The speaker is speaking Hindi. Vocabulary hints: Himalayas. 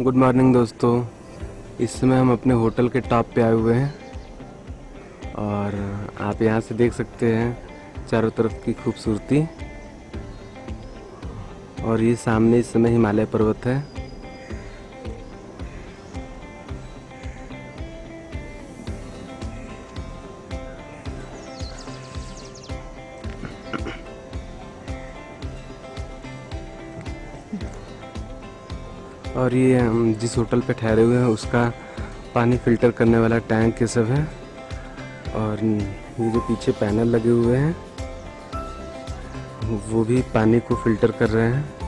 गुड मॉर्निंग दोस्तों, इस समय हम अपने होटल के टॉप पे आए हुए हैं और आप यहाँ से देख सकते हैं चारों तरफ की खूबसूरती। और ये सामने इस समय हिमालय पर्वत है। और ये हम जिस होटल पे ठहरे हुए हैं उसका पानी फिल्टर करने वाला टैंक ये सब है। और ये जो पीछे पैनल लगे हुए हैं वो भी पानी को फिल्टर कर रहे हैं।